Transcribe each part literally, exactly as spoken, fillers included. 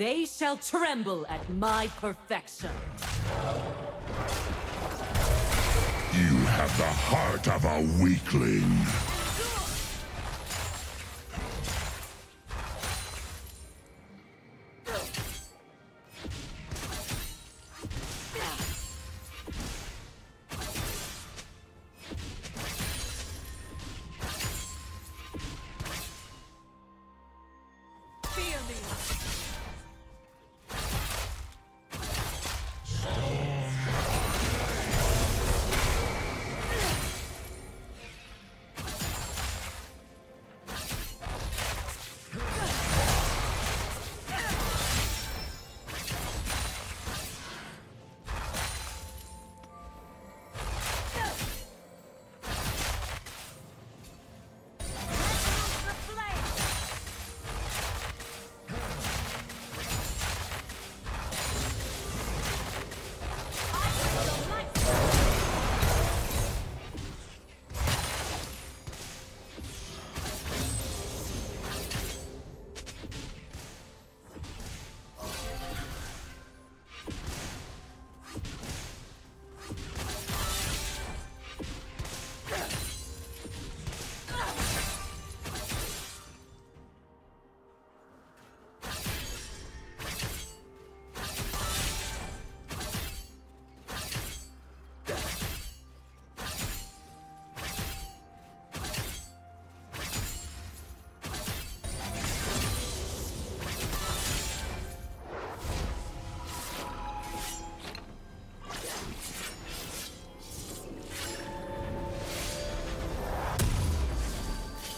They shall tremble at my perfection. You have the heart of a weakling.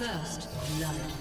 First love.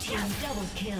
Team double kill.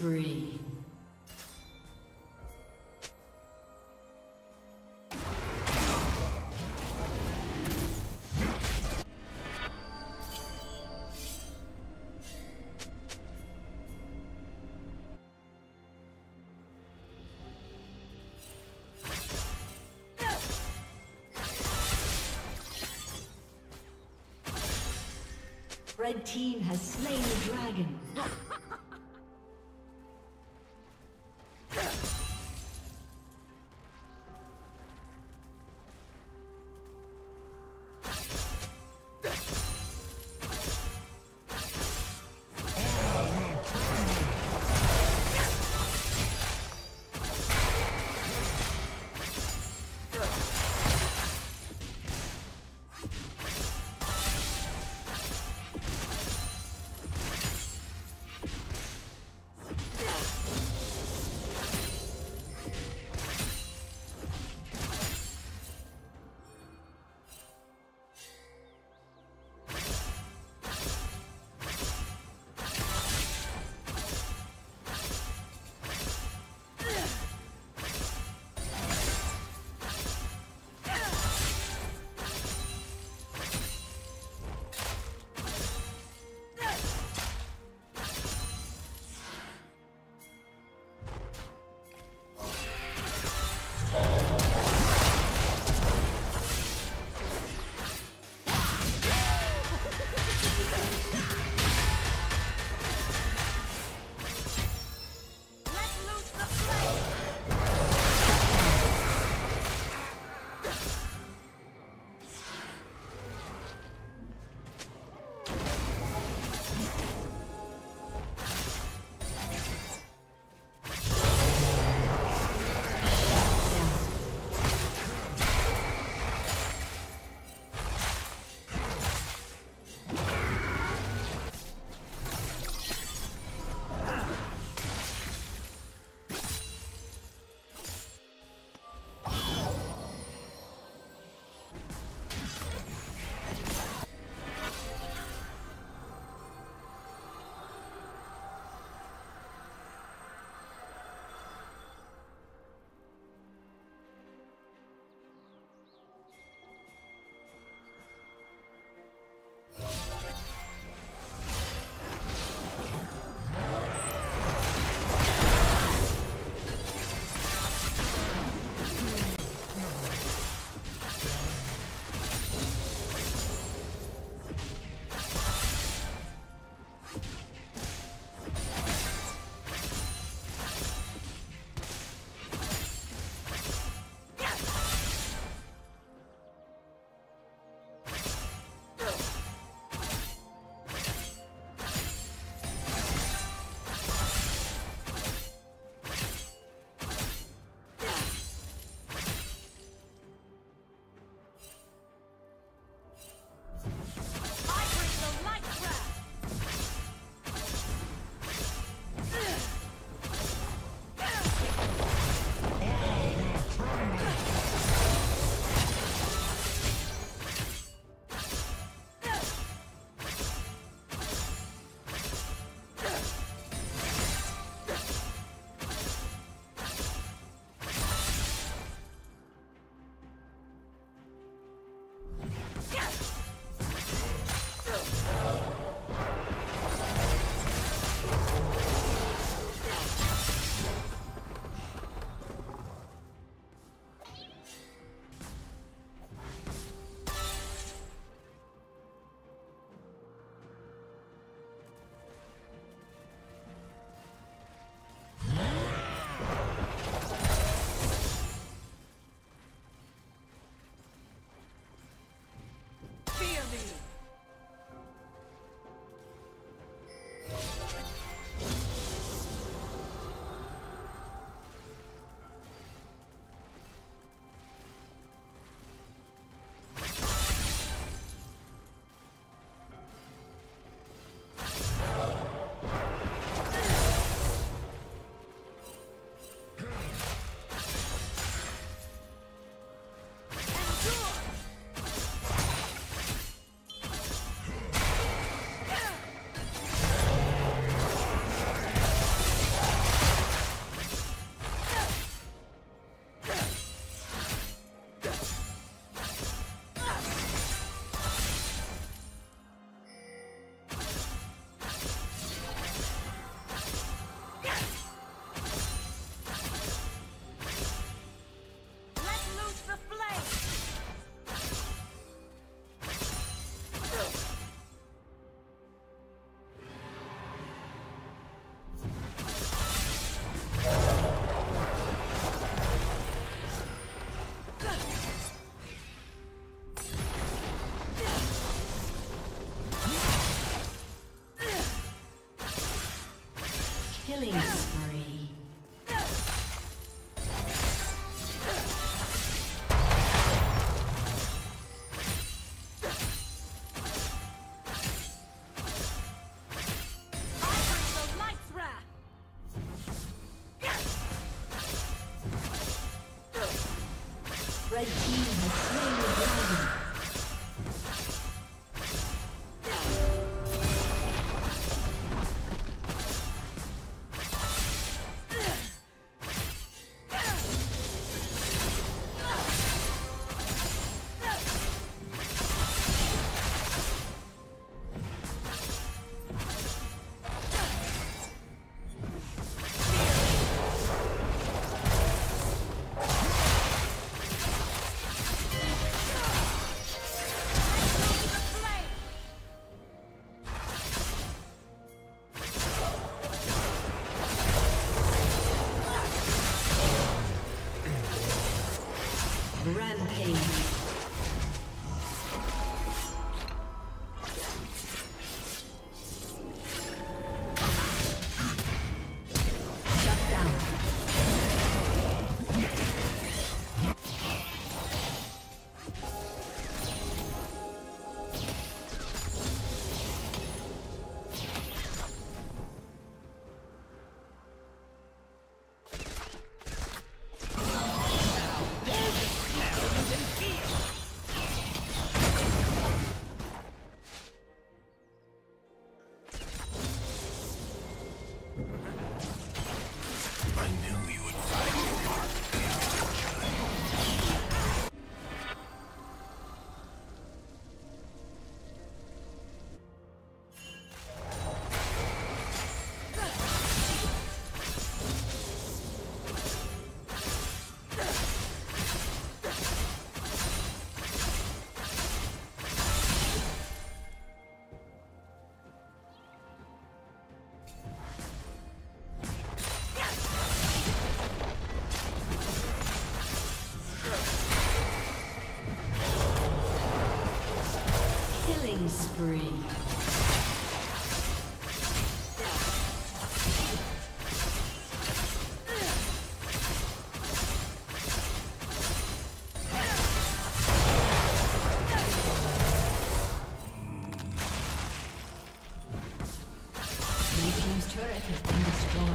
spree. Red team has slain the dragon. Red team has slain the dragon. Rampage. Spree. Team's turret has been destroyed.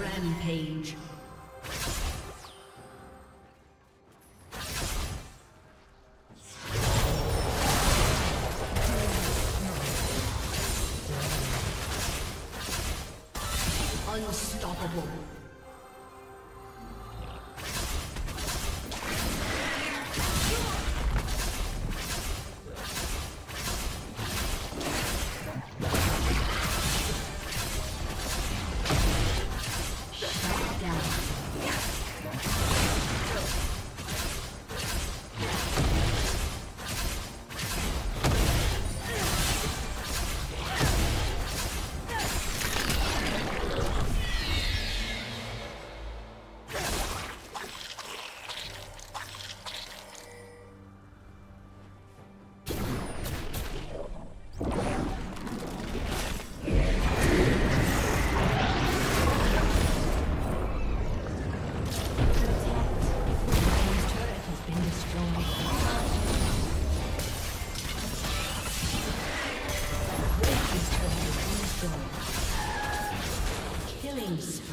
Rampage. Unstoppable. killing spree.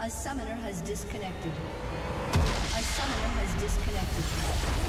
A summoner has disconnected. A summoner has disconnected.